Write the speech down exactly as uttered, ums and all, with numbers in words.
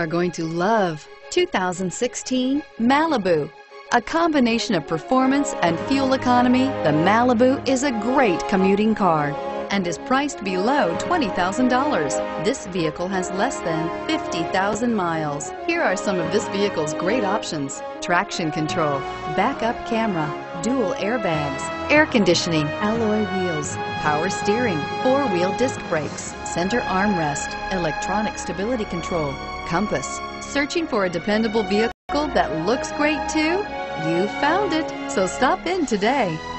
are going to love two thousand sixteen Malibu. A combination of performance and fuel economy, the Malibu is a great commuting car and is priced below twenty thousand dollars. This vehicle has less than fifty thousand miles. Here are some of this vehicle's great options: traction control, backup camera, dual airbags, air conditioning, alloy wheels, power steering, four-wheel disc brakes, center armrest, electronic stability control, compass. Searching for a dependable vehicle that looks great too? You found it, so stop in today.